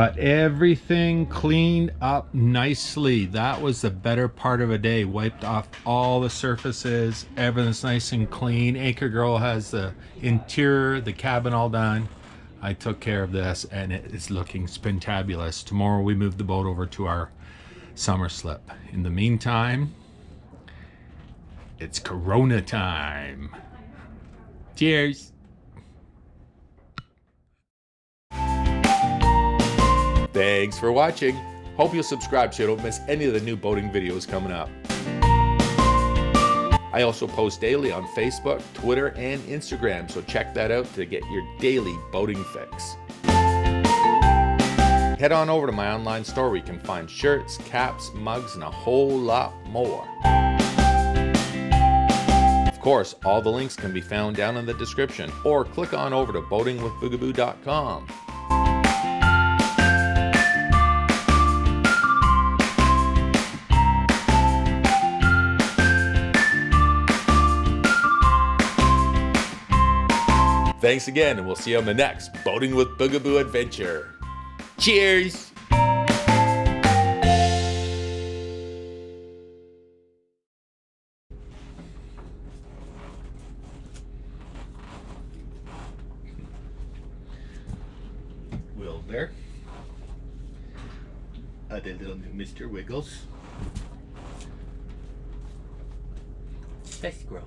Got everything cleaned up nicely. That was the better part of a day. Wiped off all the surfaces. Everything's nice and clean. Anchor Girl has the interior, the cabin all done. I took care of this and it is looking spintabulous. Tomorrow we move the boat over to our summer slip. In the meantime, it's Corona time. Cheers. Thanks for watching. Hope you'll subscribe so you don't miss any of the new boating videos coming up. I also post daily on Facebook, Twitter, and Instagram, so check that out to get your daily boating fix. Head on over to my online store where you can find shirts, caps, mugs, and a whole lot more. Of course, all the links can be found down in the description, or click on over to BoatingWithBoogaboo.com. Thanks again, and we'll see you on the next Boating with Boogaboo adventure. Cheers! Wilbur. I did little Mr. Wiggles. Best girl.